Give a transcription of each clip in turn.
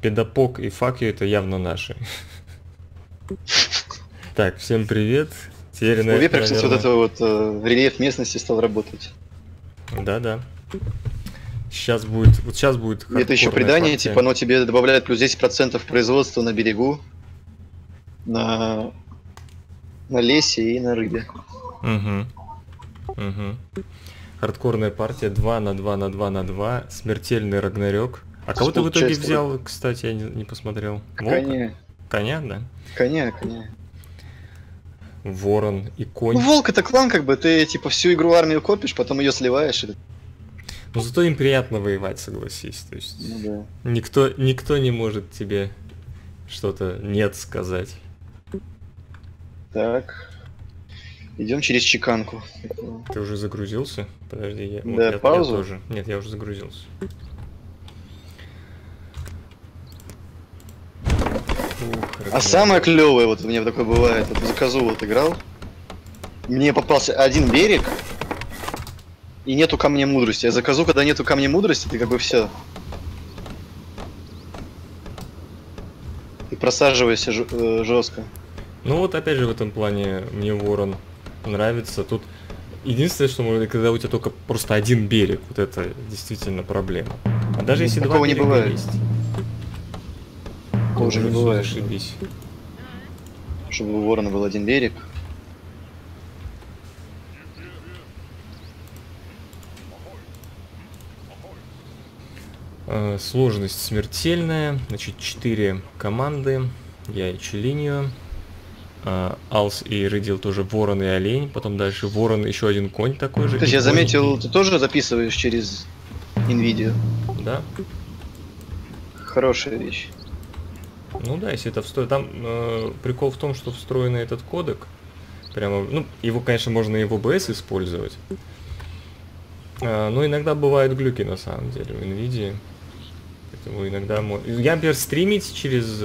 Педопок и Факью — это явно наши. Так, всем привет. Теперь, наверное... вот это вот рельеф местности стал работать. Да-да. Сейчас будет. Это еще придание, партия. Типа оно тебе добавляет плюс 10% производства на берегу, на лесе и на рыбе. Угу. Угу. Хардкорная партия 2 на 2 на 2 на 2. Смертельный Рагнарёк. А кого ты в итоге взял, кстати, я не посмотрел. Волка? Коня. Коня, да? Коня. Ворон и конь. Ну, волк — это клан, как бы, ты типа всю игру армию копишь, потом ее сливаешь. И... Но зато им приятно воевать, согласись. То есть, ну, да. Никто не может тебе что-то нет сказать. Так. Идем через чеканку. Ты уже загрузился? Подожди, я. Да, вот, паузу? Я тоже. Нет, я уже загрузился. А самое клевое, вот у меня такое бывает, вот за козу вот играл. Мне попался один берег, и нету камня мудрости. А за козу, когда нету камня мудрости, ты как бы все. Ты просаживаешься жестко. Ну вот опять же в этом плане мне ворон нравится. Тут единственное, что можно, когда у тебя только просто один берег, вот это действительно проблема. А даже если такого два берега не бывает. Есть. Уже не бывает, ошибись. Чтобы у ворона был один берег. Сложность смертельная. Значит, 4 команды. Я и Челинью. Алс и Рыдил тоже ворон и олень. Потом дальше ворон, еще один конь такой же. То есть я заметил, ты тоже записываешь через Nvidia. Да. Хорошая вещь. Ну да, если это встроено. Там прикол в том, что встроенный этот кодек. Прямо, ну, его, конечно, можно и в OBS использовать. Но иногда бывают глюки, на самом деле, в Nvidia. Поэтому иногда... Я, например, стримить через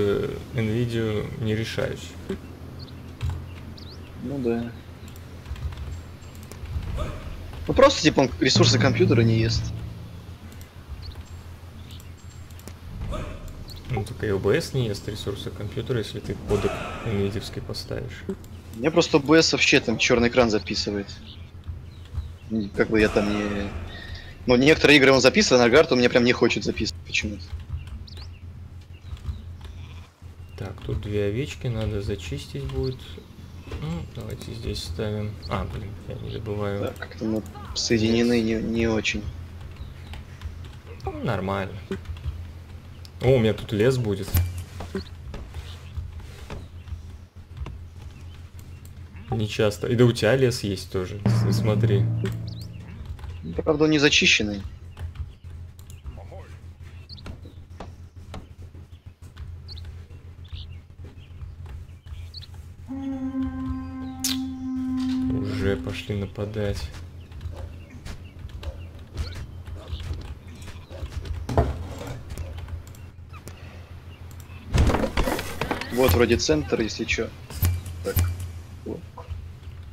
Nvidia не решаюсь. Ну да. Ну просто, типа, он ресурсы компьютера не ест. Ну, только и OBS не ест ресурсы компьютера, если ты кодек NVIDIA-вский поставишь. У меня просто OBS вообще там черный экран записывает. Как бы я там не... Ну, некоторые игры он записывает, а Northgard у меня прям не хочет записывать почему-то. Так, тут две овечки надо зачистить будет. Ну, давайте здесь ставим... А, блин, я не забываю. Да, как-то мы соединены не очень. Ну, нормально. О, у меня тут лес будет. Не часто. И да, у тебя лес есть тоже. Смотри. Правда, он не зачищенный. Уже пошли нападать. Вот вроде центр, если чё. Так. Вот.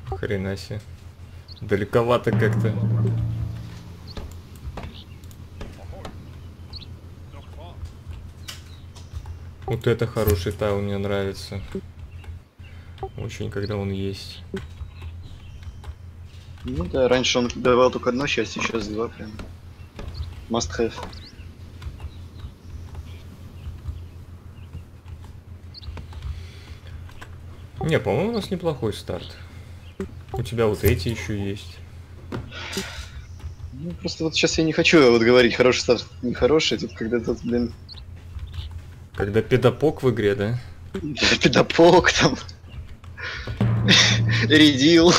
Хрена себе. Далековато как-то. Вот это хороший таун, мне нравится. Очень, когда он есть. Ну да, раньше он давал только одно счастье, сейчас два прям. Must have. Не, по-моему, у нас неплохой старт. У тебя вот эти еще есть. Ну, просто вот сейчас я не хочу вот говорить, хороший старт, нехороший. Тут когда тут, блин... Когда педопок в игре, да? Педопок там. Редил.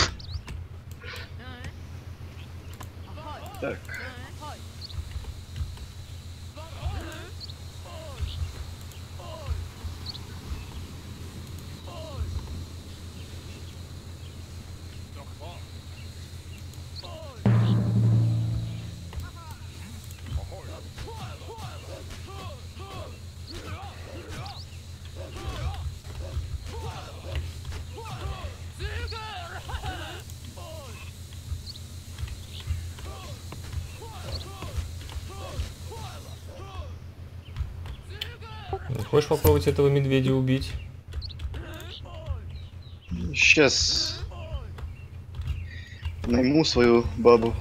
Так. Не хочешь попробовать этого медведя убить? Сейчас найму свою бабу.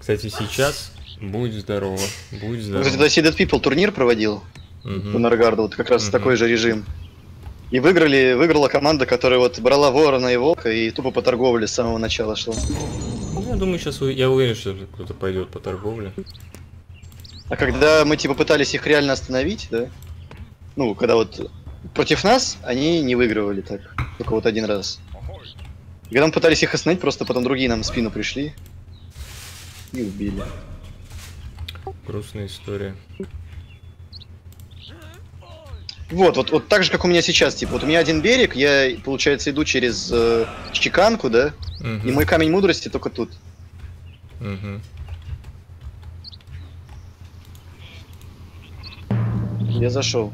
Кстати, сейчас будь здорово, будь здорово. Когда See Dead People турнир проводил по Northgard, вот как раз такой же режим. И выиграла команда, которая вот брала ворона и волка и тупо по торговле с самого начала шла. Я думаю, сейчас я уверен, что кто-то пойдет по торговле. А когда мы типа пытались их реально остановить, да? Ну, когда вот против нас они не выигрывали так, только вот один раз. И когда мы пытались их остановить, просто потом другие нам в спину пришли и убили. Грустная история. Вот так же, как у меня сейчас, типа, вот у меня один берег, я, получается, иду через чеканку, да, и мой камень мудрости только тут. Я зашел.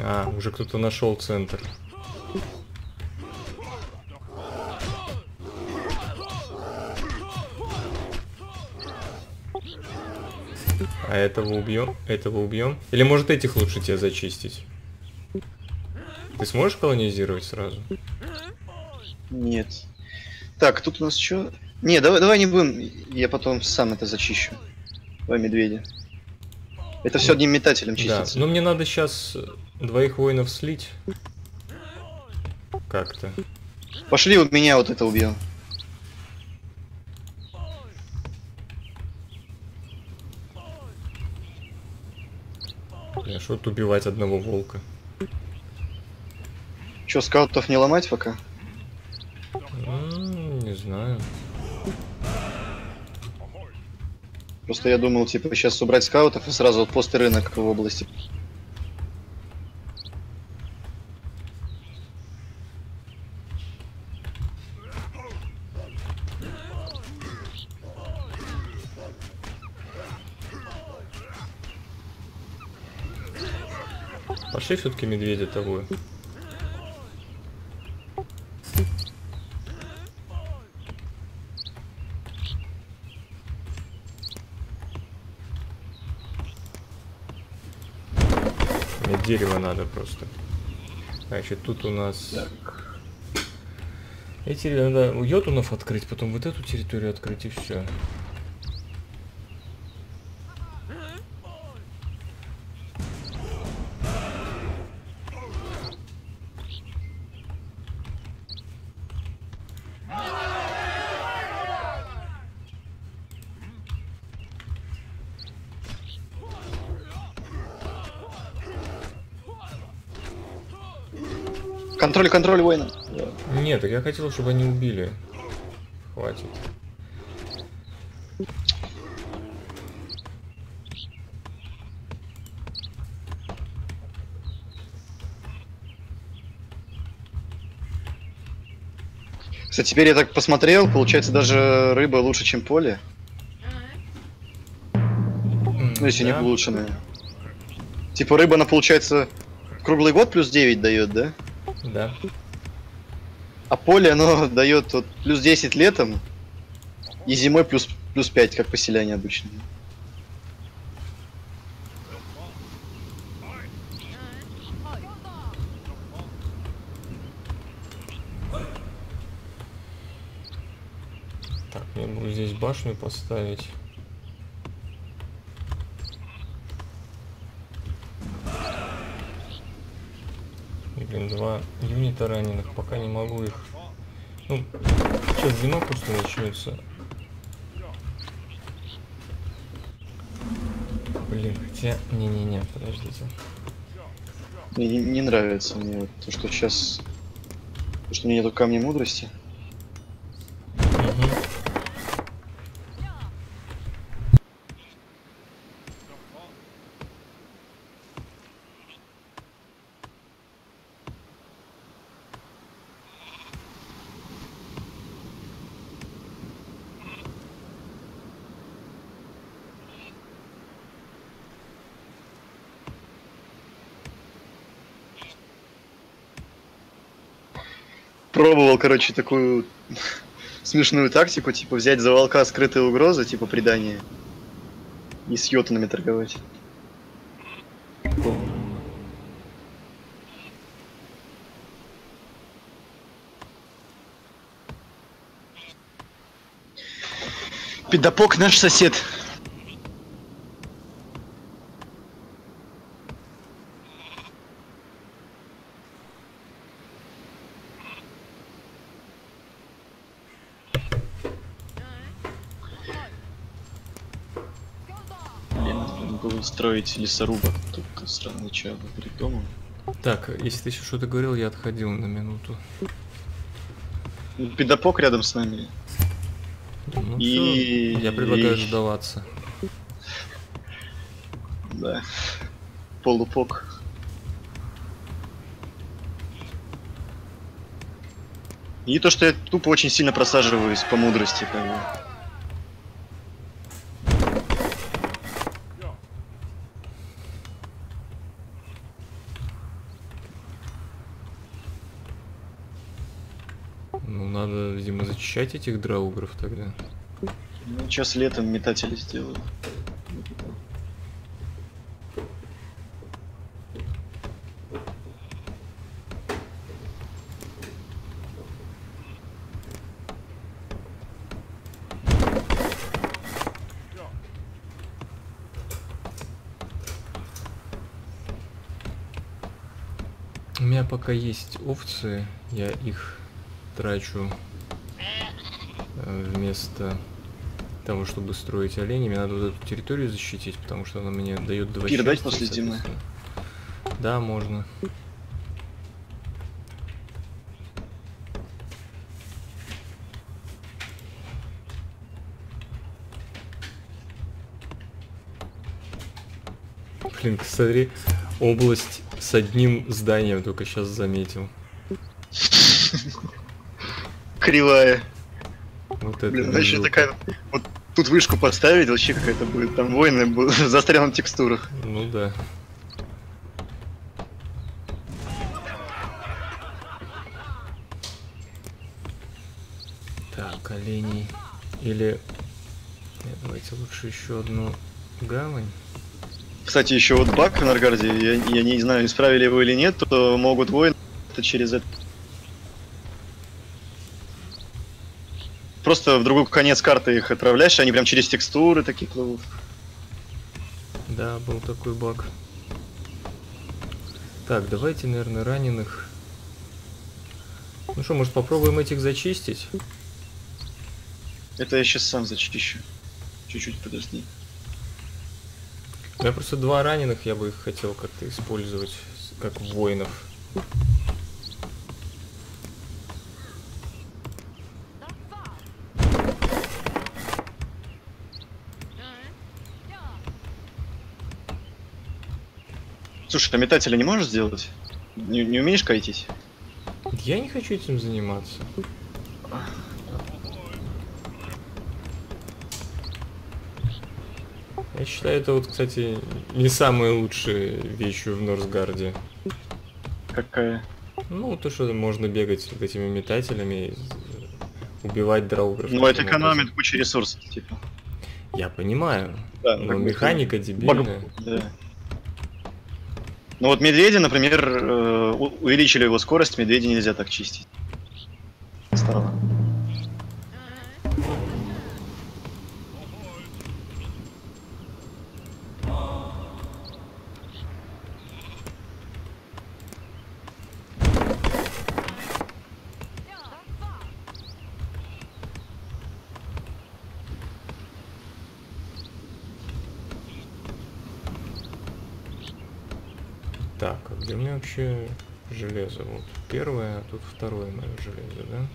А, уже кто-то нашел центр. А этого убьем? Этого убьем? Или может этих лучше тебя зачистить? Ты сможешь колонизировать сразу? Нет. Так, тут у нас что? Не, давай не будем. Я потом сам это зачищу. Давай медведя. Это все одним метателем чистится. Да, но мне надо сейчас двоих воинов слить. Как-то. Пошли, у меня вот это убьем. Бля, что-то убивать одного волка. Че, скаутов не ломать пока? Не знаю. Просто я думал, типа, сейчас убрать скаутов и сразу вот пост и рынок в области. Пошли все-таки медведя тобой. Дерево надо просто. Значит, тут у нас... Так. Эти надо у йотунов открыть, потом вот эту территорию открыть и все. Контроль воина. Нет, так я хотел, чтобы они убили. Хватит. Кстати, теперь я так посмотрел, получается, даже рыба лучше, чем поле. Ну, если не улучшенная. Типа рыба, она, получается, круглый год плюс 9 дает, да? Да. А поле оно дает вот плюс 10 летом и зимой плюс 5, как поселяне обычно. Так, мне нужно здесь башню поставить. Два юнита раненых, пока не могу их. Ну, сейчас зима просто начнется. Блин, хотя. Не-не-не, подождите. Не нравится мне вот то, что сейчас. То, что у меня нету камня мудрости. пробовал, короче, такую смешную тактику, типа взять за волка скрытые угрозы, типа предание, и с йотунами торговать. Педопок наш сосед. Блин, нужно было устроить лесорубок, только странно, что я придумал. Так, если ты еще что-то говорил, я отходил на минуту. Педопок рядом с нами. Ну, и все. Я предлагаю сдаваться. Да. Полупок. И то, что я тупо очень сильно просаживаюсь по мудрости, как бы. Защищать этих драугров тогда. Ну, сейчас летом метатели сделаю. У меня пока есть овцы, я их трачу. Вместо того, чтобы строить оленей, мне надо вот эту территорию защитить, потому что она мне дает 2 счастья. Передать после зимы. Да, можно. Блин, посмотри, область с одним зданием только сейчас заметил. Кривая. Вот это, блин, еще такая, вот тут вышку поставить, вообще какая-то будет, там войны будут, застрял на текстурах. Ну да. Так, оленей. Или... Нет, давайте лучше еще одну гавань. Кстати, еще вот баг в Норгарде, я не знаю, исправили его или нет, то могут войны через это... Просто в другой конец карты их отправляешь, они прям через текстуры такие плывут. Да, был такой баг. Так, давайте, наверное, раненых. Ну что, может, попробуем этих зачистить? Это я сейчас сам зачищу. Чуть-чуть подожди. У меня просто 2 раненых, я бы их хотел как-то использовать, как воинов. Слушай, а метателя не можешь сделать? Не умеешь кайтить? Я не хочу этим заниматься. Я считаю, это вот, кстати, не самая лучшая вещь в Northgard'е. Какая? Ну, то, что можно бегать вот этими метателями, убивать драугров. Ну, это экономит кучу ресурсов, типа. Я понимаю. Да, но механика дебильная. Да. Ну вот медведя, например, увеличили его скорость, медведя нельзя так чистить. Стало. Так, а где у меня вообще железо? Вот первое, а тут второе мое железо, да?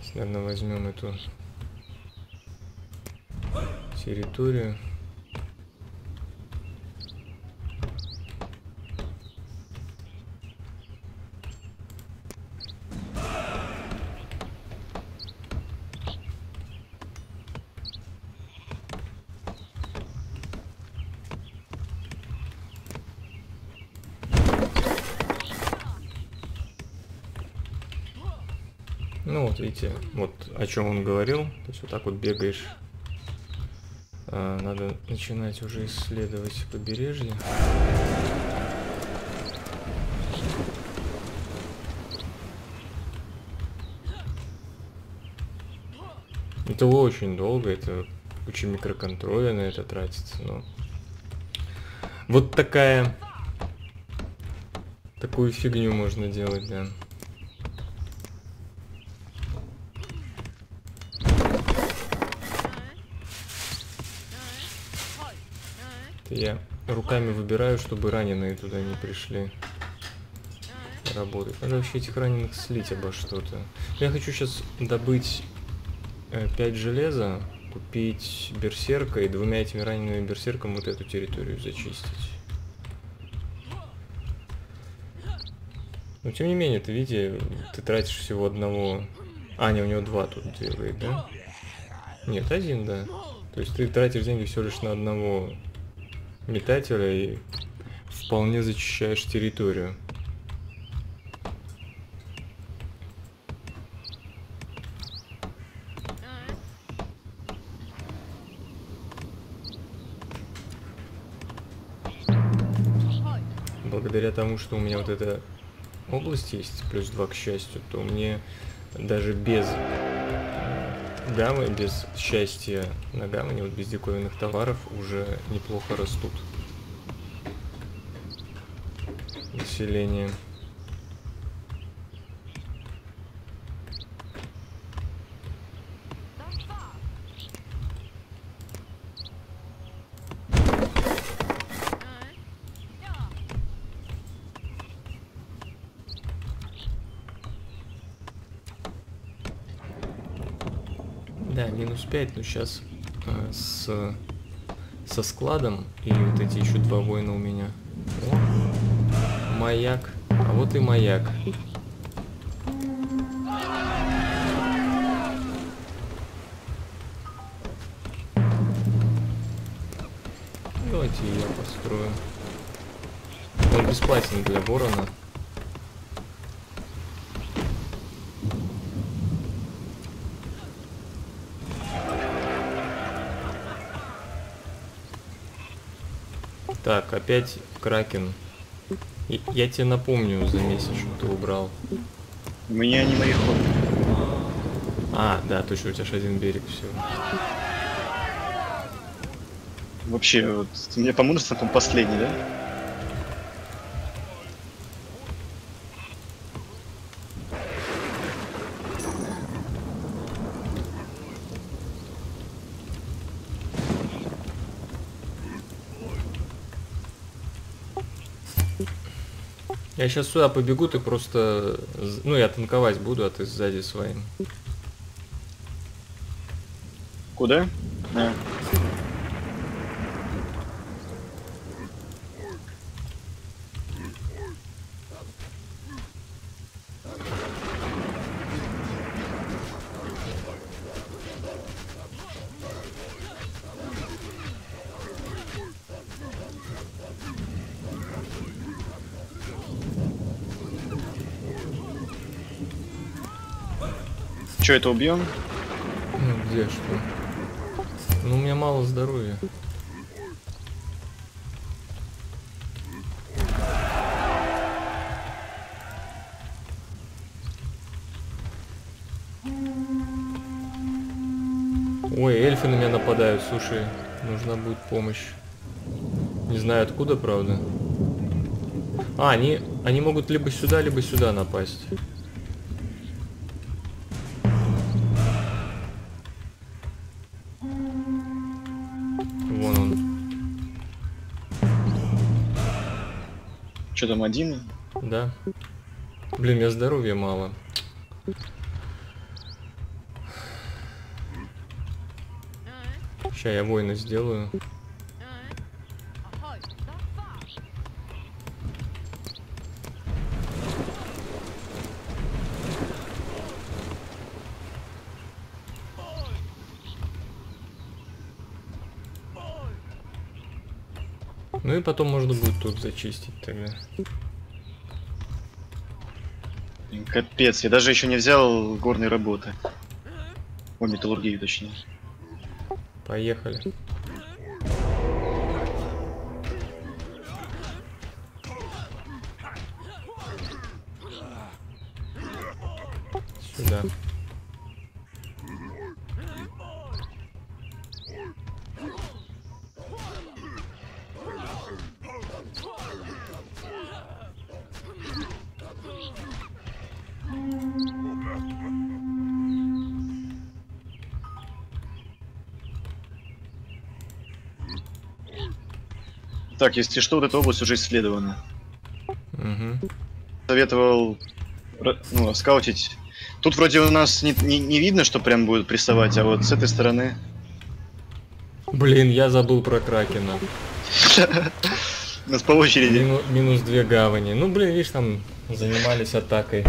Сейчас, наверное, возьмем эту территорию. Ну вот видите, вот о чем он говорил. То есть вот так вот бегаешь. Надо начинать уже исследовать побережье. Это очень долго, это куча микроконтроля на это тратится, но... Вот такая... Такую фигню можно делать, да. Это я руками выбираю, чтобы раненые туда не пришли работать. Надо вообще этих раненых слить обо что-то. Я хочу сейчас добыть 5 железа, купить берсерка и 2 этими ранеными берсерком вот эту территорию зачистить. Но тем не менее, ты видишь, ты тратишь всего одного... А, не, у него 2 тут делает, да? Нет, 1, да. То есть ты тратишь деньги всего лишь на одного метателя и вполне зачищаешь территорию. Благодаря тому, что у меня вот эта область есть, плюс 2 к счастью, то мне даже без гаммы, без счастья на гамме, вот без диковинных товаров уже неплохо растут население. Да, минус 5, но сейчас со складом и вот эти еще 2 воина у меня. О, маяк. А вот и маяк. Давайте я построю. Он бесплатен для ворона. Так, опять кракен. Я тебе напомню за месяц, что ты убрал. У меня не мореход. А, да, точно, у тебя же 1 берег, все. Вообще, вот, мне по мудрствам там последний, да? Я сейчас сюда побегу, ты просто... Ну, я танковать буду, а ты сзади своим. Куда? Да. Что, это убьем? Ну, где что? Ну, у меня мало здоровья. Ой, эльфы на меня нападают, слушай. Нужна будет помощь. Не знаю откуда, правда. А, они могут либо сюда напасть. Что там, 1? Да. Блин, у меня здоровья мало. Сейчас я воина сделаю. Ну и потом можно будет тут зачистить тогда. Капец, я даже еще не взял горные работы. О, металлургию, точнее. Поехали. Сюда. Так, если что, вот эта область уже исследована. Угу. Советовал, ну, скаутить. Тут вроде у нас не видно, что прям будут приставать, а вот с этой стороны... Блин, я забыл про Кракена. У нас по очереди. Минус 2 гавани. Ну, блин, видишь, там занимались атакой.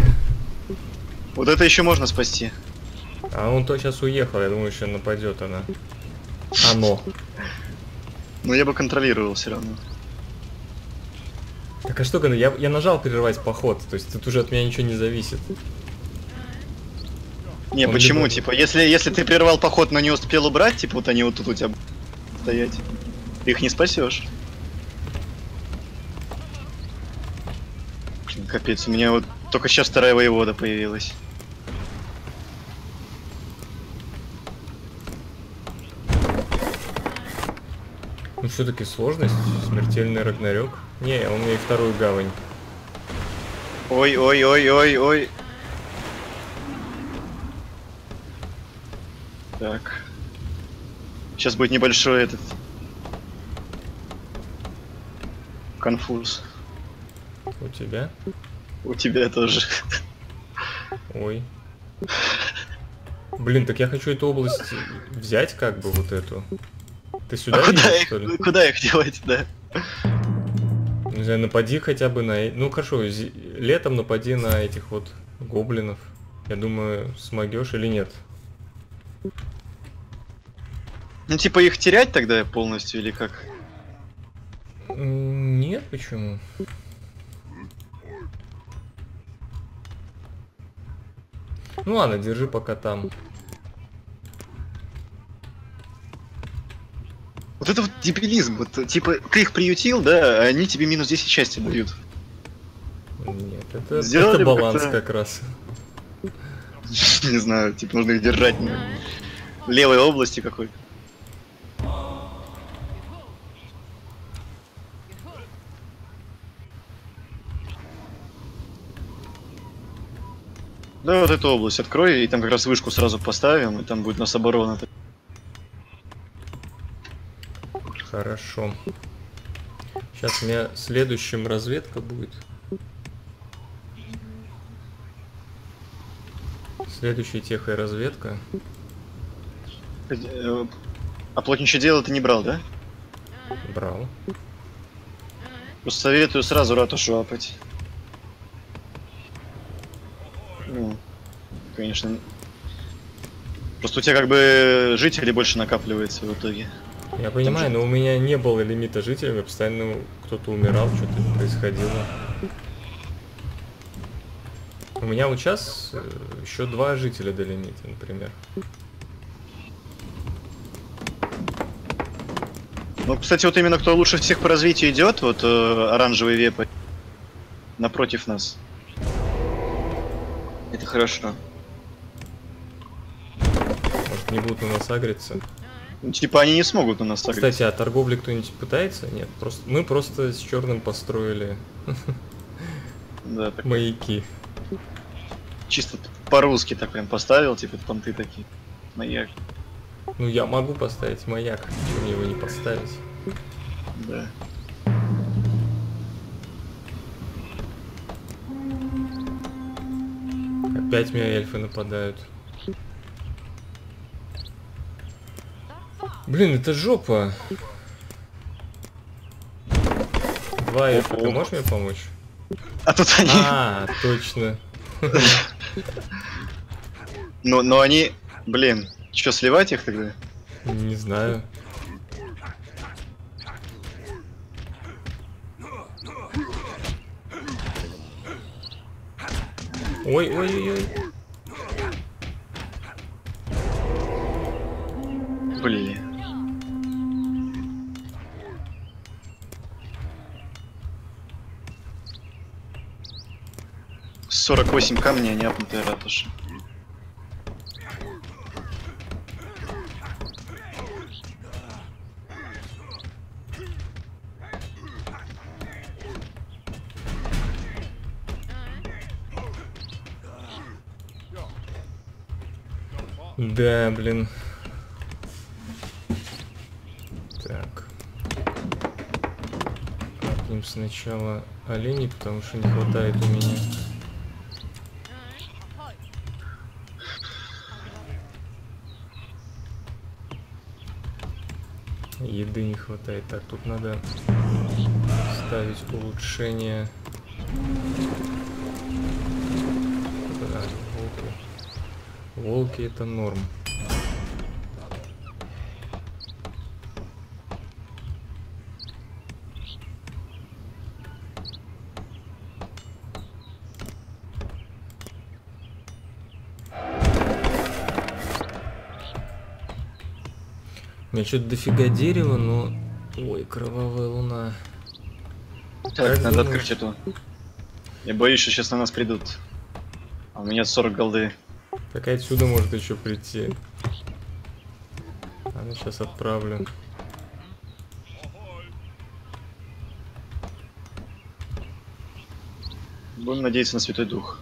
Вот это еще можно спасти. А он то сейчас уехал, я думаю, еще нападет она. Оно. Но я бы контролировал все равно. Так, а что, я нажал прервать поход, то есть тут уже от меня ничего не зависит. Не, он почему, либо... типа, если ты прервал поход, но не успел убрать, типа, вот они вот тут у тебя стоять, ты их не спасешь. Блин, капец, у меня вот только сейчас вторая воевода появилась. Ну, все-таки сложность, смертельный Рагнарёк. Не, он мне и вторую гавань. Ой-ой-ой-ой-ой. Так. Сейчас будет небольшой этот... конфуз. У тебя? У тебя тоже. Ой. Блин, так я хочу эту область взять, как бы, вот эту. Ты сюда едешь, куда их делать, да? Не знаю, напади хотя бы на... Ну, хорошо, летом напади на этих вот гоблинов. Я думаю, смогешь или нет. Ну, типа, их терять тогда полностью или как? Нет, почему? Ну ладно, держи пока там. Вот это вот дебилизм, вот, типа, ты их приютил, да, а они тебе минус 10 счастья дают. Нет, это баланс как раз. Не знаю, типа, нужно их держать на левой области какой-то. Да, вот эту область открой, и там как раз вышку сразу поставим, и там будет у нас оборона. Хорошо. Сейчас у меня следующим разведка будет. Следующая техоразведка. А плотничье дело ты не брал, да? Брал. Просто советую сразу ратушу апать. Ну, конечно. Просто у тебя как бы жителей больше накапливается в итоге. Я понимаю, но у меня не было лимита жителей, постоянно кто-то умирал, что-то происходило. У меня вот сейчас еще 2 жителя до лимита, например. Ну, кстати, вот именно кто лучше всех по развитию идет, вот оранжевые вепы напротив нас. Это хорошо. Может, не будут на нас агриться? Типа они не смогут у нас так. Кстати, а торговли кто-нибудь пытается? Нет, просто мы просто с черным построили маяки. Чисто по-русски так прям поставил, типа понты такие. Маяк. Ну я могу поставить маяк, почему мне его не поставить? Да. Опять меня эльфы нападают. Блин, это жопа. 2 эльфа, ты можешь мне помочь? А тут они... А, точно. Но они... Блин, что, сливать их тогда? Не знаю. Ой-ой-ой. Блин. Сорок 48 камней, не апнутая ратуша. Да, блин. Так. Капнем сначала оленей, потому что не хватает у меня. Еды не хватает. Так, тут надо ставить улучшение. Да, волки. Волки это норм. У меня что-то дофига дерева, но... Ой, кровавая луна. Так, надо открыть эту. Я боюсь, что сейчас на нас придут. А у меня 40 голды. Так отсюда может еще прийти. А ну сейчас отправлю. Будем надеяться на Святой Дух.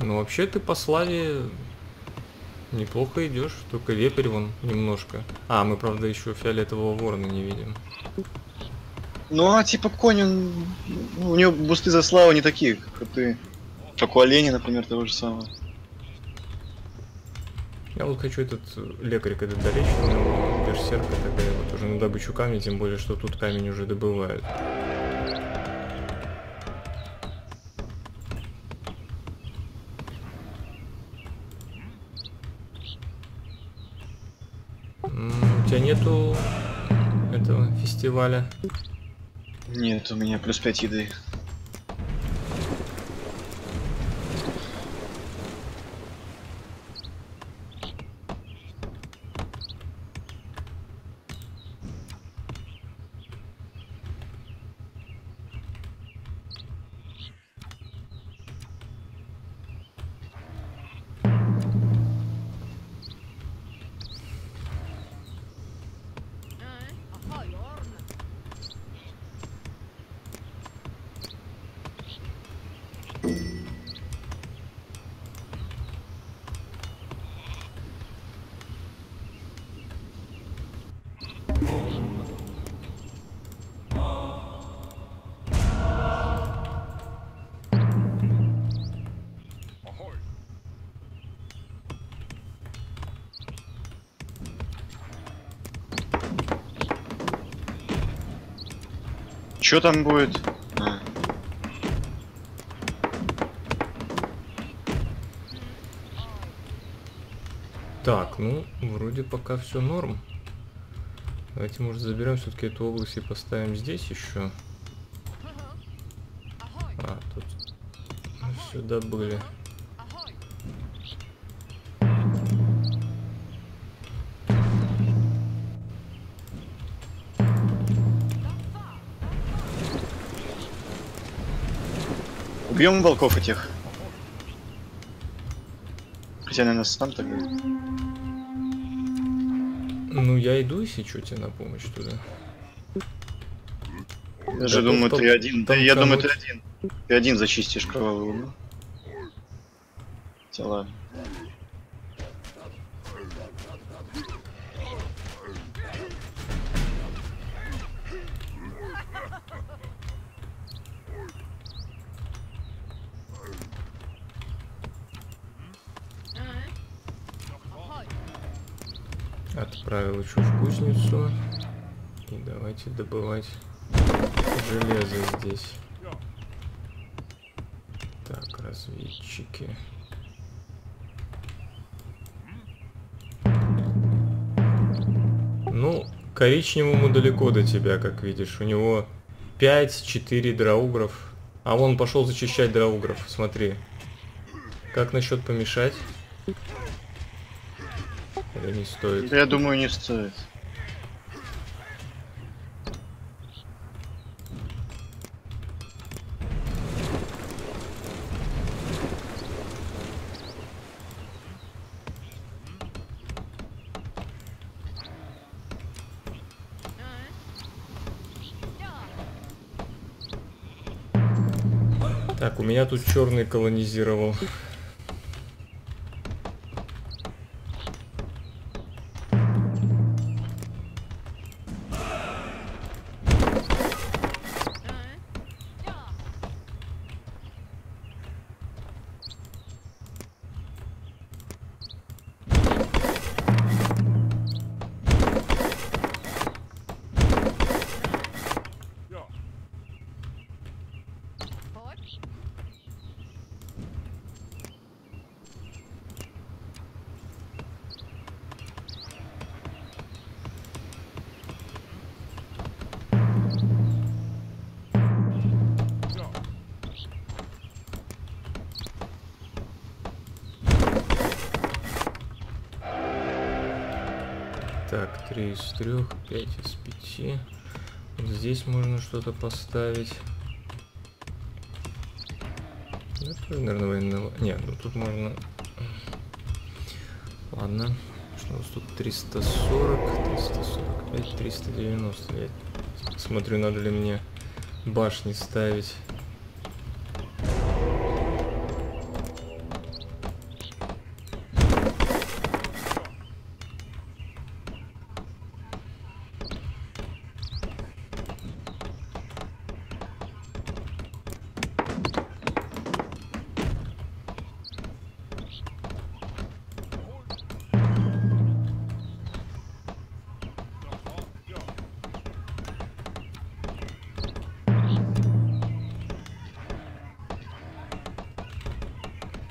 Ну вообще ты по славе неплохо идешь, только вепрь вон немножко. А, мы правда еще фиолетового ворона не видим. Ну а типа конь, он... у него бусты за славу не такие, как ты. Как у оленя, например, того же самого. Я вот хочу этот лекарь когда долечь, но берсерка такая вот уже на добычу камня, тем более, что тут камень уже добывают. Нету этого фестиваля. Нет, у меня плюс 5 еды. Что там будет? А. Так, ну, вроде пока все норм. Давайте, может, заберем все-таки эту область и поставим здесь еще. А, тут сюда были. Убьем волков этих. Хотя, наверное, сам так. Ну, я иду, если что, тебе на помощь туда. Я же думаю, ты один. Да, я думаю, ты один. Ты один зачистишь кровавую луну. Тела. Отправил еще в кузницу. И давайте добывать железо здесь. Так, разведчики. Ну, коричневому далеко до тебя, как видишь. У него 5-4 драугров. А вон пошел зачищать драугров. Смотри. Как насчет помешать? Или не стоит? Я думаю, не стоит. Так, у меня тут черный колонизировал. Так, 3 из 3, 5 из 5. Вот здесь можно что-то поставить. Да, тоже, наверное, военного. Нет, ну тут можно. Ладно. Что у нас тут? 340, 345, 390. Я смотрю, надо ли мне башни ставить.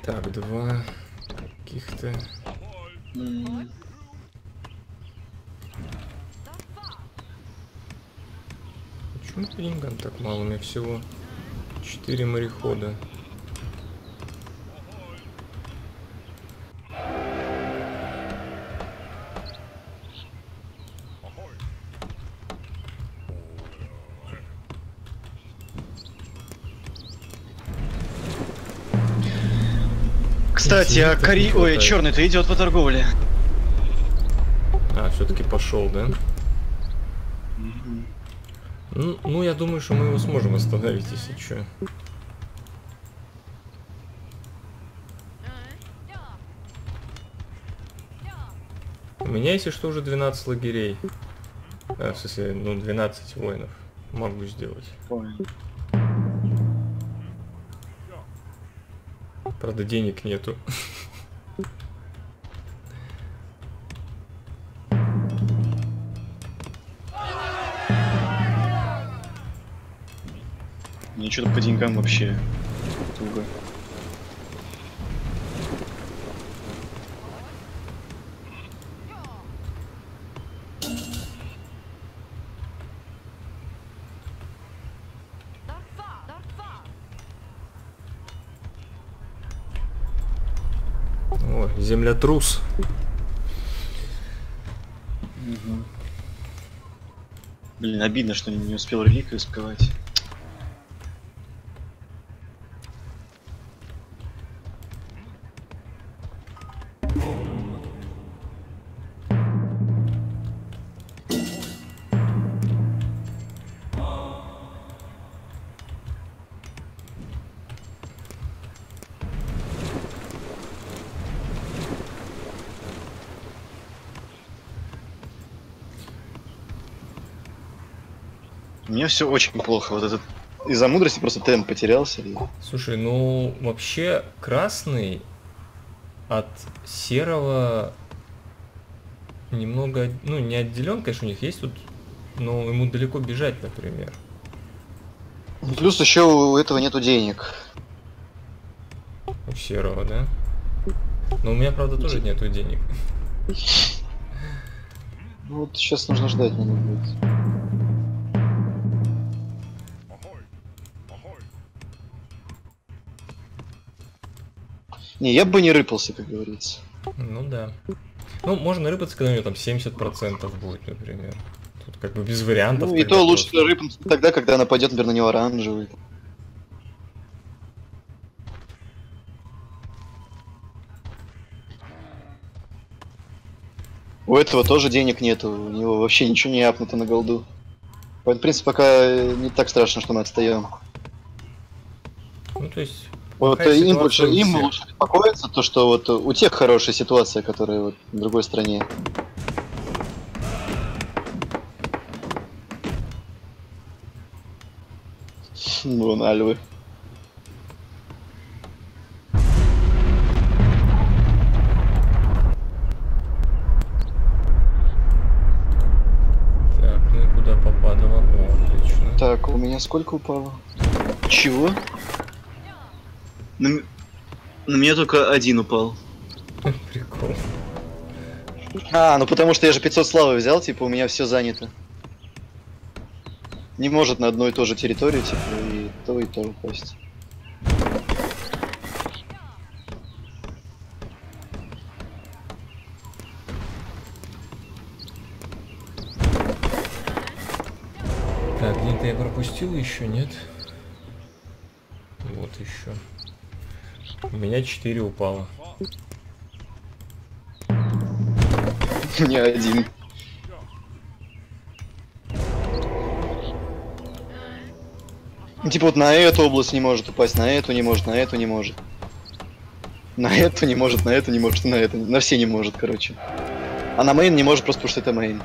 Так, два каких-то. Почему по деньгам так мало? У меня всего 4 морехода. Кстати, а ой, черный-то идет по торговле. А, все-таки пошел, да? Ну, я думаю, что мы его сможем остановить, если что. У меня, если что, уже 12 лагерей. А, в смысле, ну, 12 воинов. Могу сделать. Правда, денег нету. Мне что-то по деньгам вообще туго. Земля-трус. Блин, обидно, что не успел реликвию сковать. Мне все очень плохо, вот этот из-за мудрости просто темп потерялся. Слушай, ну вообще красный от серого немного, ну, не отделен, конечно, у них есть тут, но ему далеко бежать, например. Плюс еще у этого нету денег. У серого, да? Но у меня, правда, тоже нету денег. Ну вот сейчас нужно ждать, наверное, будет. Не, я бы не рыпался, как говорится. Ну да. Ну, можно рыпаться, когда у него там 70% будет, например. Тут как бы без вариантов. Ну, и то лучше рыпнуться тогда, когда нападет, например, на него оранжевый. У этого тоже денег нету, у него вообще ничего не апнуто на голду. Поэтому, в принципе, пока не так страшно, что мы отстаем. Ну, то есть... Вот им лучше беспокоиться, то что вот у тех хорошая ситуация, которая вот в другой стране. Вон альвы. Так, ну и куда попадало? О, отлично. Так, у меня сколько упало? Чего? На меня только один упал. Прикол. А, ну потому что я же 500 славы взял, типа у меня все занято. Не может на одну и ту же территорию, типа, и то упасть. Так, где-то я пропустил еще, нет? Вот еще. У меня 4 упало. У меня 1. Типа вот на эту область не может упасть, на эту не может, на эту не может. На эту не может, на эту не может, на эту. На все не может, короче. А на мейн не может просто потому, что это мейн.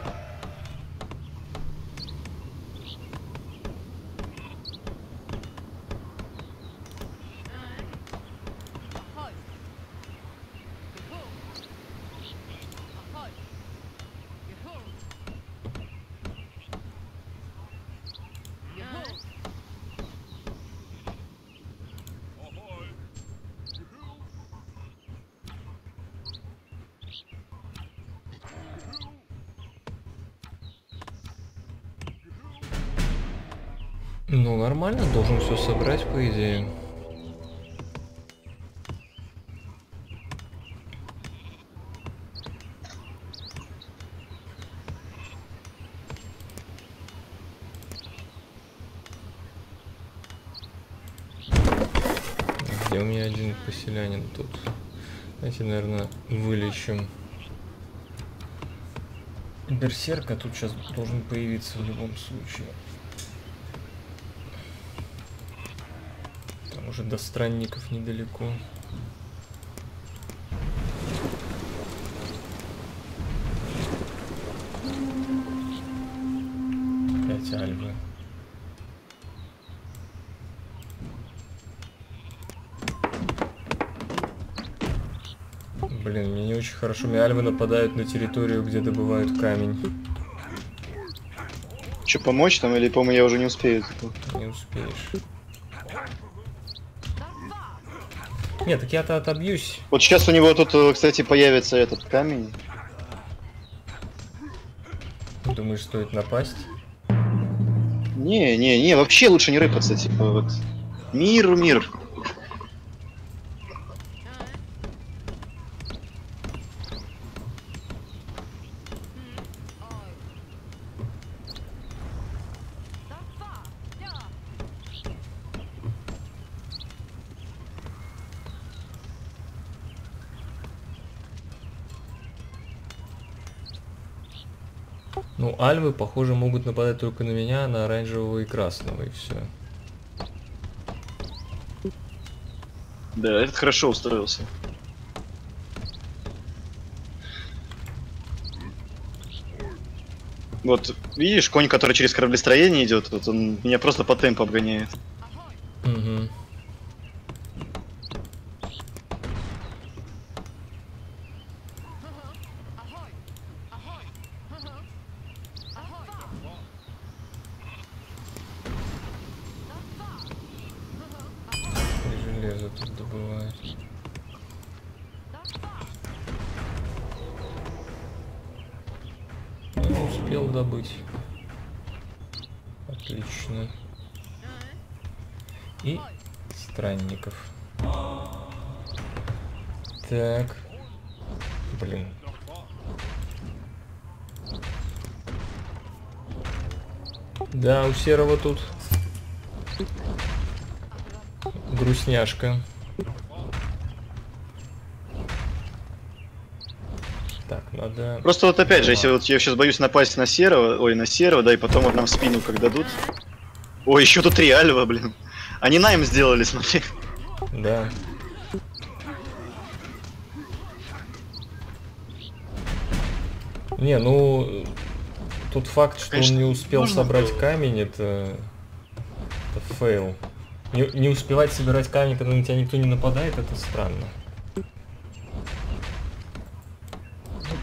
Ну, нормально, должен все собрать, по идее. Где у меня один поселянин тут? Давайте, наверное, вылечим. Берсерка тут сейчас должен появиться в любом случае. Уже до странников недалеко. Опять альвы. Блин, мне не очень хорошо. Мне альвы нападают на территорию, где добывают камень. Че, помочь там или, по-моему, я уже не успею? Не успеешь. Нет, так я-то отобьюсь. Вот сейчас у него тут, кстати, появится этот камень. Думаешь, стоит напасть? Не, вообще лучше не рыпаться, типа вот. Мир, мир. Ну, альвы, похоже, могут нападать только на меня, на оранжевого и красного, и все. Да, этот хорошо устроился. Вот, видишь, конь, который через кораблестроение идет, вот он меня просто по темпу обгоняет. Угу. железо тут добывает. Я успел добыть. Отлично. И странников. Так. Блин. Да, у серого тут грустняшка. Так, надо... Просто вот опять же, если вот я сейчас боюсь напасть на серого, да, и потом вот нам в спину как дадут. Ой, еще тут три альва, блин. Они найм сделали, смотри. Да. Не, ну... Тот факт, что конечно, он не успел собрать камень, это фейл. Не успевать собирать камень, когда на тебя никто не нападает, это странно.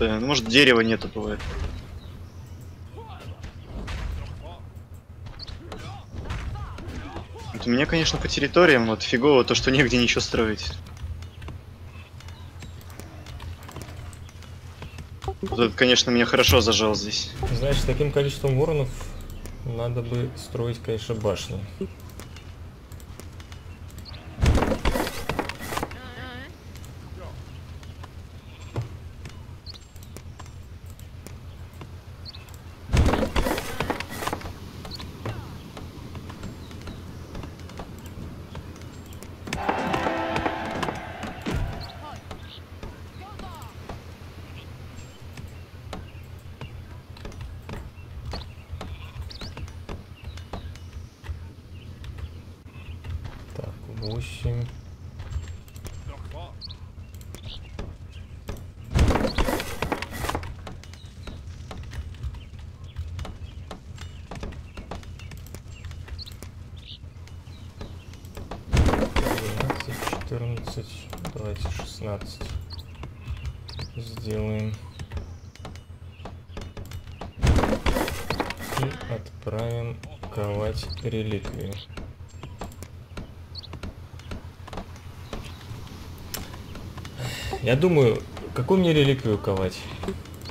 Да, ну, может, дерева нету, бывает. Вот у меня, конечно, по территориям вот фигово то, что негде ничего строить. Тут, конечно, меня хорошо зажал здесь. Знаешь, с таким количеством воронов надо бы строить, конечно, башню. Сделаем и отправим ковать реликвии. Я думаю, какую мне реликвию ковать?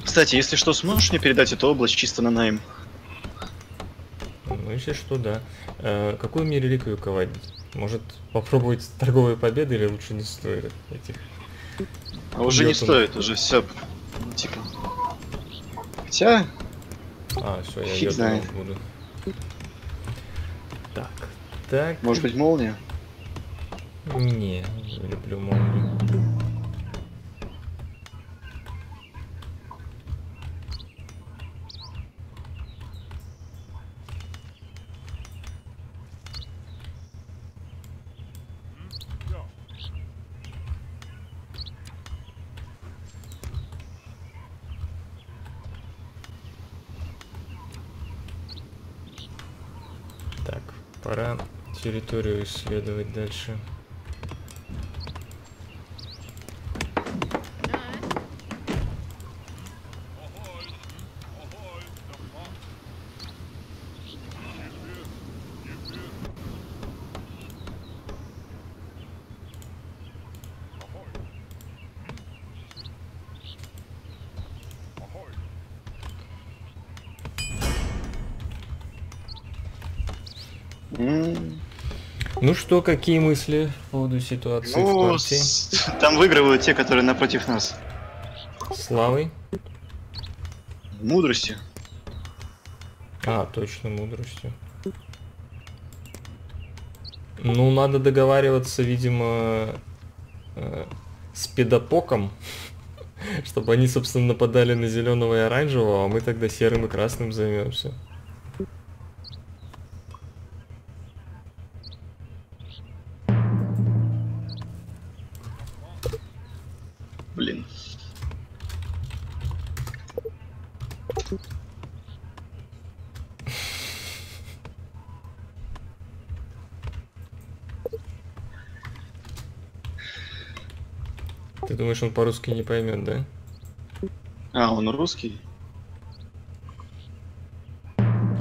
Кстати, если что, сможешь мне передать эту область чисто на найм? Ну, если что, да. Какую мне реликвию ковать? Может, попробовать торговые победы или лучше не стоит этих? А уже не стоит, уже все. Типа. Хотя. А, все, я знаю. Буду. Так, так. Может быть, молния? Не, не люблю молнию. Пора территорию исследовать дальше. Ну что, какие мысли по поводу ситуации в партии? Там выигрывают те, которые напротив нас. Славой? Мудростью. А, точно, мудростью. Ну, надо договариваться, видимо, с Педопоком, чтобы они, собственно, нападали на зеленого и оранжевого, а мы тогда серым и красным займемся. Блин. Ты думаешь, он по-русски не поймет, да? А, он русский?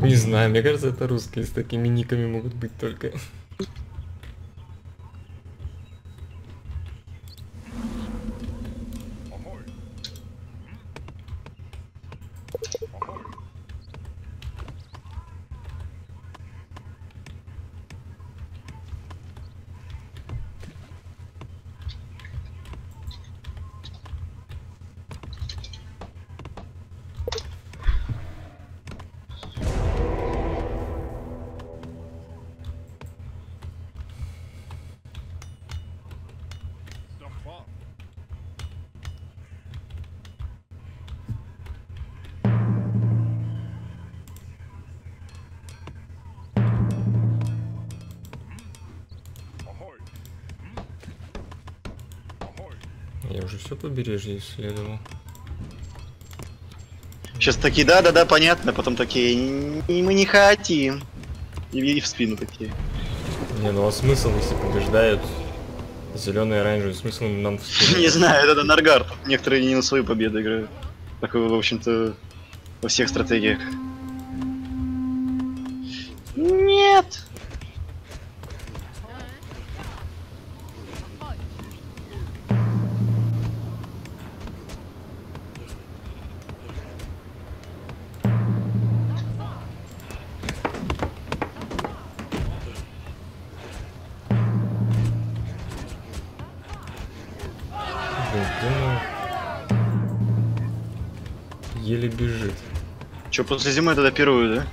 Не знаю, мне кажется, это русские с такими никами могут быть только. Я уже все побережье исследовал. Сейчас такие, да-да-да, понятно, потом такие, мы не хотим. И в спину такие. Не, ну а смысл, если побеждают зеленые, оранжевые, смысл нам в спину? Не знаю, это Northgard. Некоторые не на свою победу играют. Такое, в общем-то, во всех стратегиях. Нет! Еле бежит. Че, после зимы тогда первую, да?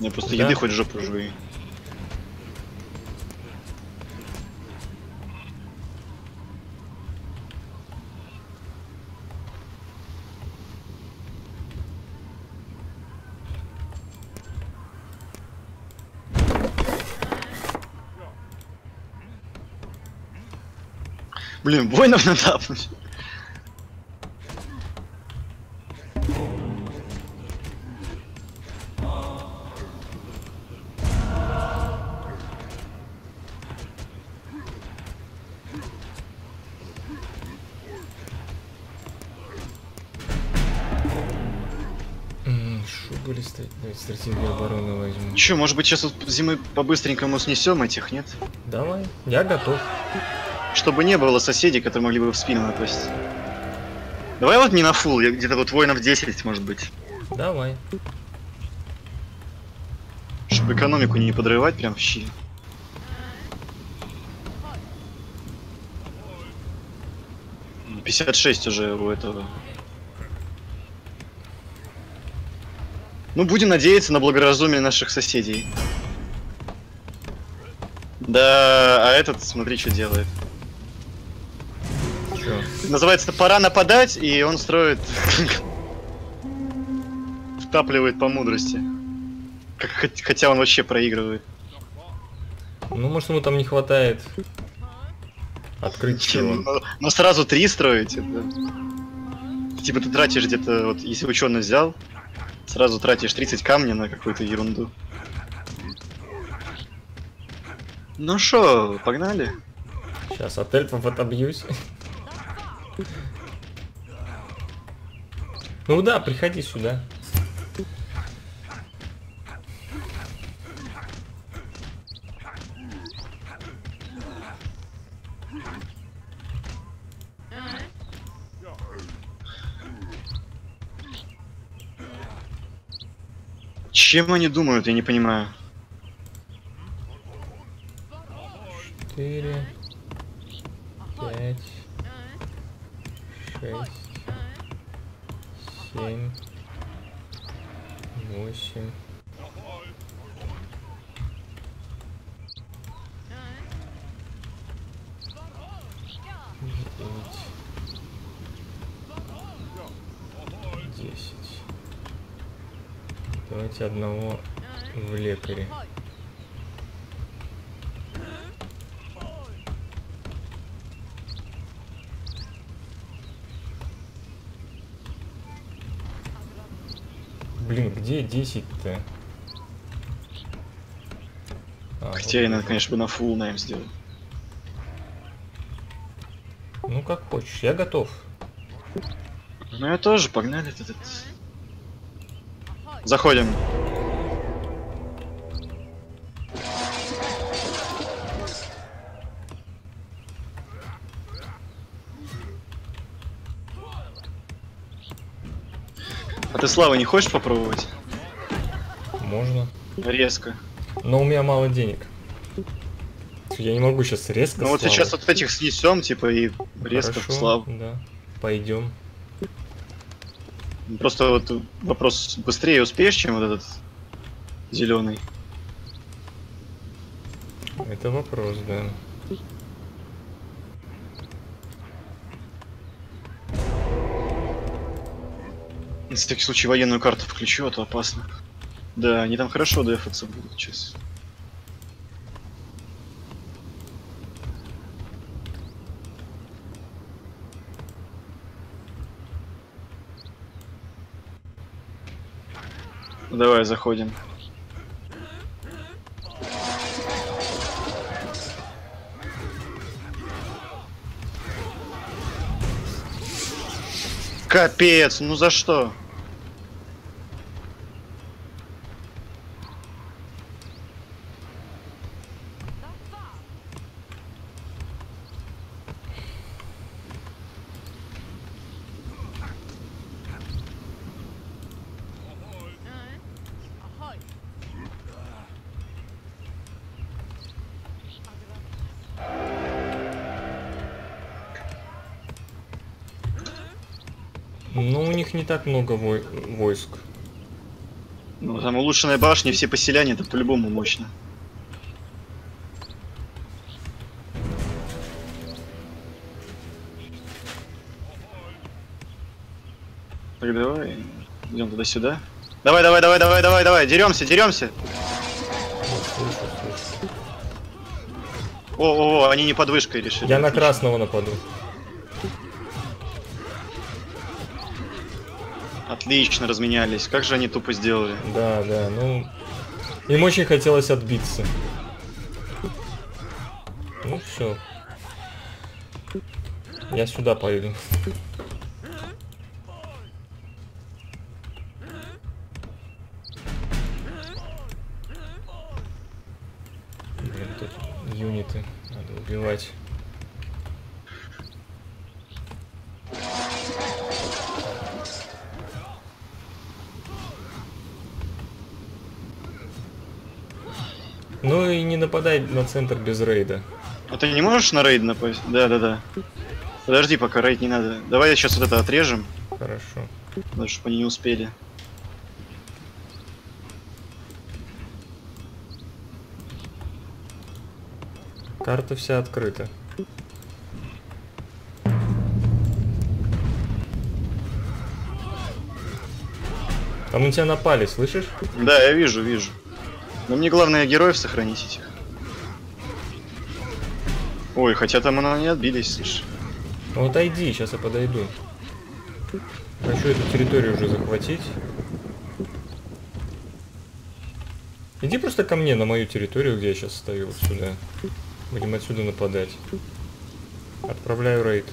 Не, просто да. Еды хоть жопу жуй. Блин, воинов надо апнуть. Стратегию обороны возьму. Че, может быть, сейчас зимы по-быстренькому снесем этих, нет? Давай, я готов. Чтобы не было соседей, которые могли бы в спину напасть. Давай вот не на фул, я где-то вот воинов 10, может быть. Давай. Чтобы экономику не подрывать прям в щи. Ну, 56 уже у этого. Ну, будем надеяться на благоразумие наших соседей. Да, а этот, смотри, что делает. Чё? Называется «Пора нападать», и он строит... Втапливает по мудрости. Хотя он вообще проигрывает. Ну, может, ему там не хватает открыть чего. Но сразу 3 строить. Это... Типа ты тратишь где-то, вот, если ученый взял... Сразу тратишь 30 камня на какую-то ерунду. Ну шо, погнали? Сейчас от эльфов отобьюсь. Ну да, приходи сюда. Чем они думают, я не понимаю. 4, 5, 6, 7, 8. Давайте одного в лекаре. Блин, где 10-то? Хотя вот и надо, конечно, на фул найм сделать. Ну как хочешь, я готов. Ну я тоже, погнали этот. Заходим. А ты славы не хочешь попробовать? Можно. Резко. Но у меня мало денег. Я не могу сейчас резко. Ну славы. Вот сейчас вот этих снесем, типа, и резко в славу. Да. Пойдем. Просто вот вопрос, быстрее успеешь, чем вот этот зеленый? Это вопрос, да. На всякий случай военную карту включу, а то опасно. Да, они там хорошо дефаться будут сейчас. Давай, заходим. Капец, ну за что? Ну, у них не так много войск. Ну, там улучшенная башня, все поселяне, это по-любому мощно. Так, давай, идем туда-сюда. Давай, давай, давай, давай, давай, давай, деремся, деремся. О, они не под вышкой решили. Я на красного нападу. Отлично разменялись. Как же они тупо сделали. Да, да, ну... Им очень хотелось отбиться. Ну все. Я сюда поеду. Блин, тут юниты. Надо убивать. Ну и не нападай на центр без рейда. А ты не можешь на рейд напасть? Да. Подожди, пока рейд не надо. Давай я сейчас вот это отрежем. Хорошо. Потому что они не успели. Карта вся открыта. Там на тебя напали, слышишь? Да, я вижу, вижу. Но мне главное героев сохранить этих. Ой, хотя там она не отбились, слышь. Ну вот иди, сейчас я подойду. Хочу эту территорию уже захватить. Иди просто ко мне на мою территорию, где я сейчас стою, вот сюда. Будем отсюда нападать. Отправляю рейд.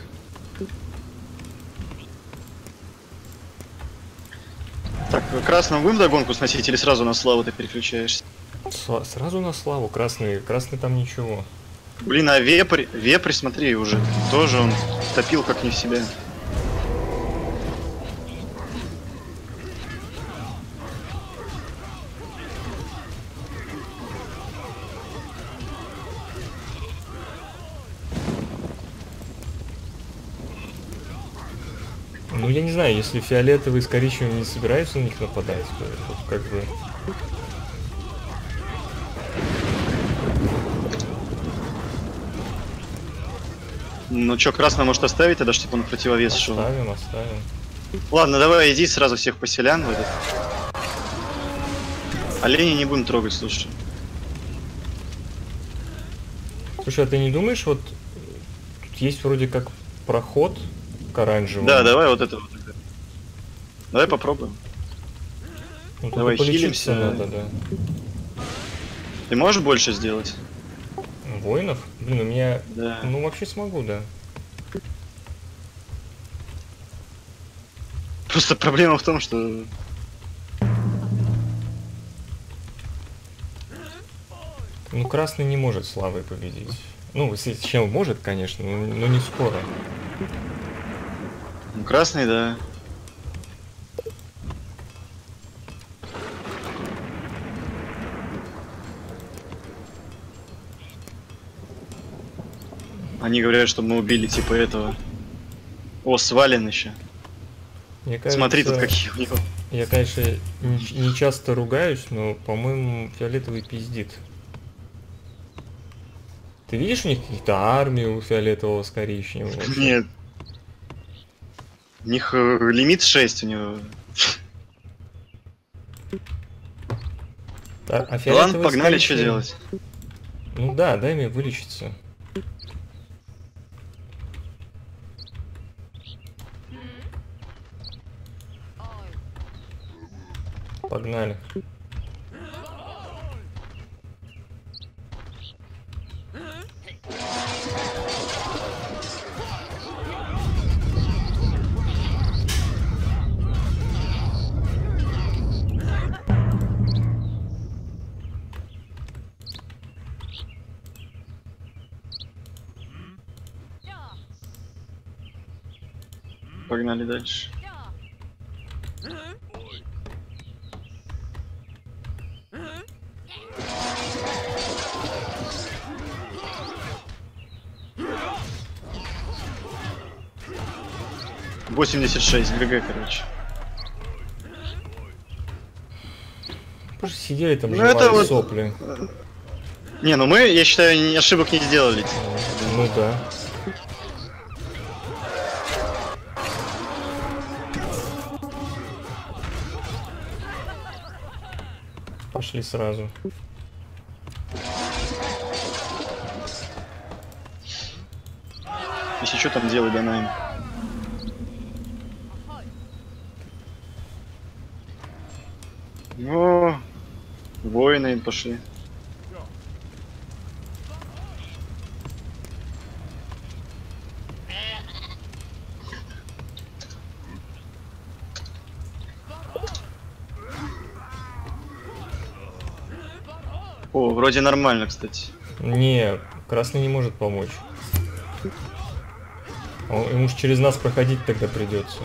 Так, красным будем догонку сносить или сразу на славу ты переключаешься? Сразу на славу, красный там ничего. Блин, а вепрь, смотри, уже тоже он топил как не в себя. Ну я не знаю, если фиолетовый с коричневым не собираются на них нападать, то это как бы... Ну чё, красного может оставить тогда, чтобы он противовес шел? Оставим, оставим. Ладно, давай иди сразу всех поселян в этот. Оленей не будем трогать, слушай. Слушай, а ты не думаешь, вот... Тут есть вроде как проход к оранжевому. Да, давай вот это вот. Давай попробуем. Ну, давай хилимся. Надо, да. Ты можешь больше сделать? Воинов? Блин, у меня... Да. Ну, вообще смогу, да. Просто проблема в том, что... Ну, красный не может славой победить. Ну, с чем может, конечно, но не скоро. Ну, красный, да. Они говорят, что мы убили типа этого. О, свален еще. Мне кажется, смотри, тут какие у него. Я, конечно, не часто ругаюсь, но, по-моему, фиолетовый пиздит. Ты видишь у них какие-то армии у фиолетового с коричневым? Нет. У них лимит 6 у него. Да, а фиолетовый... Ладно, погнали, что делать? Ну да, дай мне вылечиться. Погнали. Погнали дальше. Восемьдесят шесть ГГ, короче. Просто сидели там, ну это вот... сопли. Не, ну мы, я считаю, ошибок не сделали. Ну да. Пошли сразу. Если что там делай, Данайм. О, воины им пошли. О, вроде нормально, кстати. Не, красный не может помочь. Ему же через нас проходить тогда придется.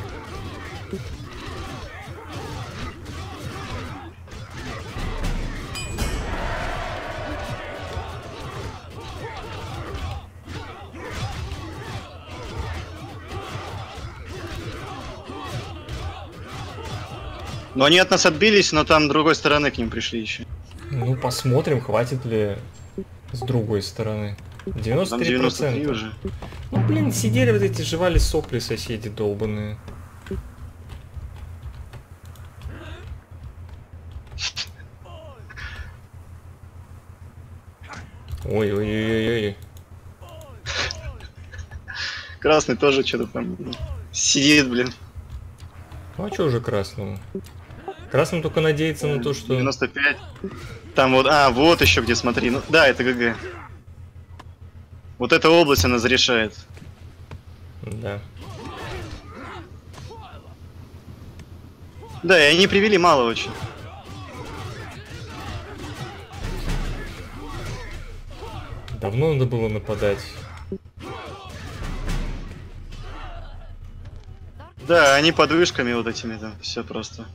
Но они от нас отбились, но там с другой стороны к ним пришли еще. Ну посмотрим, хватит ли с другой стороны. 93% уже. Ну блин, сидели вот эти, жевали сопли соседи долбаные. Ой-ой-ой-ой-ой. Красный тоже что-то там сидит, блин. Ну а что же красному? Красным только надеется на то, что... 95. Там вот... А, вот еще где, смотри. Ну, да, это ГГ. Вот эта область, она зарешает. Да. Да, и они привели мало очень. Давно надо было нападать. Да, они под вышками вот этими там. Все просто.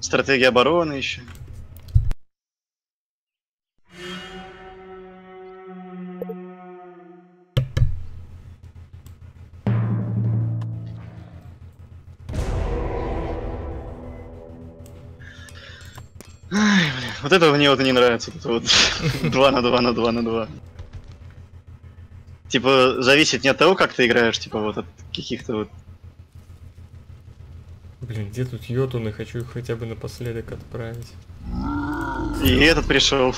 Стратегия обороны еще. Ай, блин, вот это мне вот не нравится. Это вот 2 на 2 на 2 на 2. Типа зависит не от того, как ты играешь, типа вот от каких-то вот. Блин, где тут йотуны? Хочу их хотя бы напоследок отправить. И этот пришел.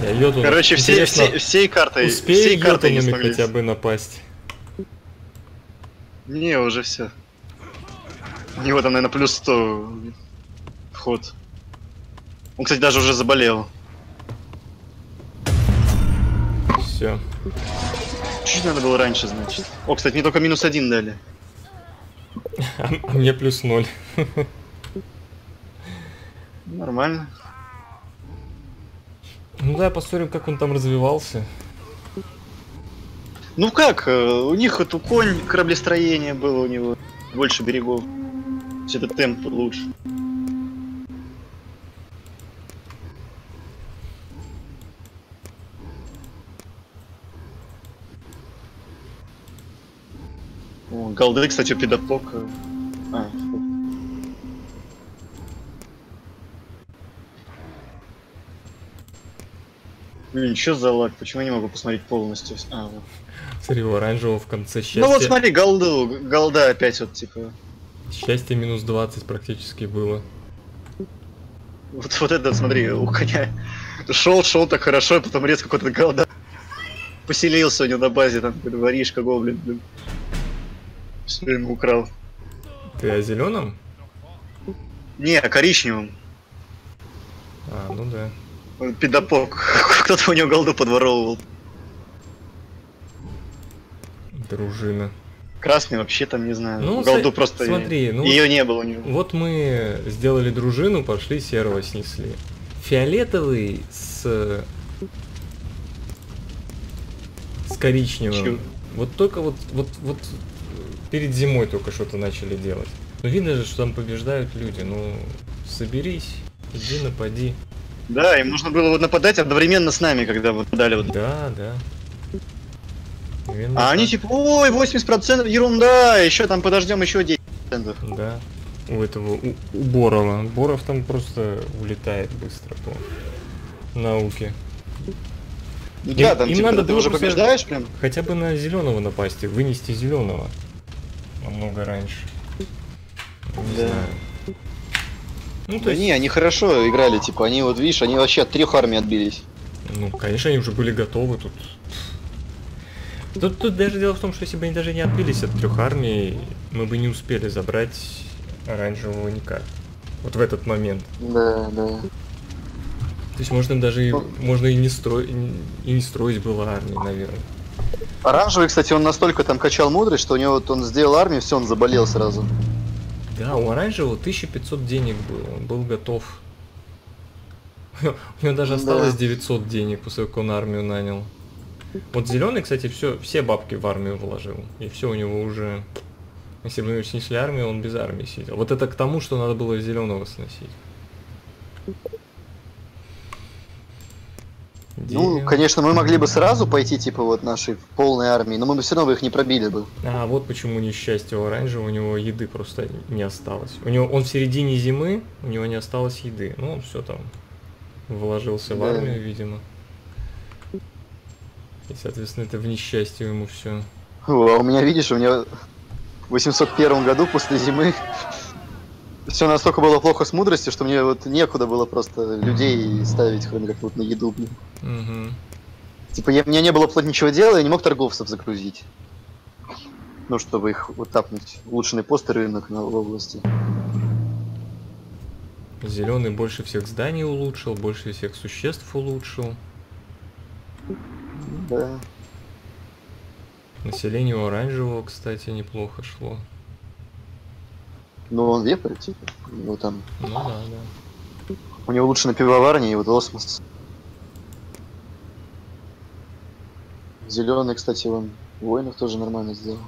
Я йотуны... Короче, всей картой. Успею йотунами хотя бы напасть. Не, уже все. У него там, наверное, плюс 100 вход. Он, кстати, даже уже заболел. Все. Чуть надо было раньше, значит. О, кстати, мне только -1 дали. А мне +0. Нормально. Ну да, посмотрим, как он там развивался. Ну как, у них эту конь, кораблестроение было у него. Больше берегов. Все это темп лучше. О, голды, кстати, у Педопока. А. Блин, что за лаг? Почему я не могу посмотреть полностью? А, вот. Смотри, у оранжевого в конце счастья. Ну вот смотри, голду. Голда опять вот типа. Счастье -20 практически было. Вот это, смотри, у коня. Шел так хорошо, а потом резко какой-то голда. Поселился у него на базе, там воришка, гоблин, блин. Все ему украл. Ты о зеленом? Не, коричневым. А, ну да. Педопок. Кто-то у него голду подворовывал. Дружина. Красный вообще там, не знаю. Ну, голду просто... Смотри, ну... Ее не было у него. Вот мы сделали дружину, пошли серого снесли. Фиолетовый с коричневым. Чего? Вот только вот перед зимой только что-то начали делать. Ну, видно же, что там побеждают люди. Ну, соберись, иди напади. Да, им нужно было вот нападать одновременно с нами, когда вот нападали. Вот. Да, да. Именно а так. Они типа, ой, 80% ерунда, еще там подождем еще 10%. Да. У этого, у Борова. Боров там просто улетает быстро по науке. Да, им, там им типа, надо ты уже побеждаешь прям. Хотя бы на зеленого напасть, вынести зеленого. Намного раньше. Не да. Знаю. Ну, то есть... Не, они хорошо играли, типа, они вот видишь, они вообще от 3 армий отбились. Ну, конечно, они уже были готовы тут. Тут даже дело в том, что если бы они даже не отбились от 3 армий, мы бы не успели забрать оранжевого никак. Вот в этот момент. Да, да. То есть можно даже, можно и не строить было армии, наверное. Оранжевый, кстати, он настолько там качал мудрость, что у него вот он сделал армию, все, он заболел сразу. Да, у оранжевого 1500 денег было, он был готов. У него даже осталось 900 денег, после того, как он армию нанял. Вот зеленый, кстати, все бабки в армию вложил. И все у него уже... Если бы мы снесли армию, он без армии сидел. Вот это к тому, что надо было зеленого сносить. Ну, конечно, мы могли бы сразу пойти, типа, вот нашей полной армии, но мы бы все равно их не пробили бы. А, вот почему несчастье у оранжевого, у него еды просто не осталось. У него, он в середине зимы, у него не осталось еды. Ну, он все там вложился в армию, видимо. И, соответственно, это в несчастье ему все. О, а у меня, видишь, у меня в 801 году после зимы все настолько было плохо с мудростью, что мне вот некуда было просто людей ставить, кроме как вот на еду. Угу. Типа, у меня не было ничего дела, я не мог торговцев загрузить. Ну, чтобы их вот тапнуть. Улучшенный пост и рынок на области. Зеленый больше всех зданий улучшил, больше всех существ улучшил. Да. Население у оранжевого, кстати, неплохо шло. Ну, он вепрь, типа, у него там... Ну да, да. У него лучше на пивоварне, и вот осмос. Зеленый, кстати, он воинов тоже нормально сделал.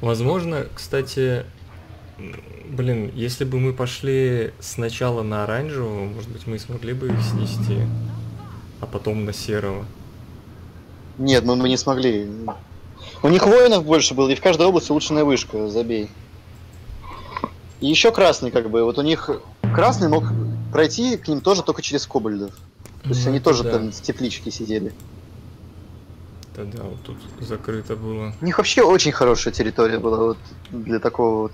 Возможно, кстати... Блин, если бы мы пошли сначала на оранжевого, может быть, мы смогли бы их снести, а потом на серого. Нет, ну мы не смогли. У них воинов больше было, и в каждой области улучшенная вышка, забей. И еще красный, как бы, вот у них... Красный мог пройти к ним тоже только через кобальдов. То есть они тоже там в тепличке сидели. Да-да, вот тут закрыто было. У них вообще очень хорошая территория была вот для такого вот.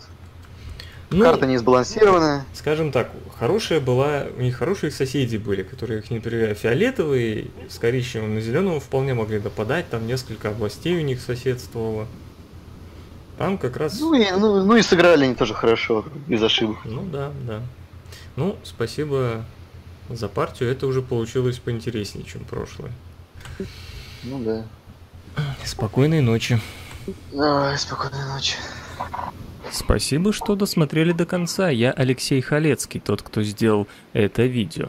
Ну, карта не сбалансированная. Скажем так, хорошая была, у них хорошие соседи были, которые их не привели. Фиолетовые с коричневым на зеленого вполне могли допадать, там несколько областей у них соседствовало. Там как раз... Ну и сыграли они тоже хорошо, без ошибок. Ну да, да. Ну, спасибо за партию, это уже получилось поинтереснее, чем прошлое. Ну да. Спокойной ночи. Ой, спокойной ночи. Спасибо, что досмотрели до конца. Я Алексей Халецкий, тот, кто сделал это видео.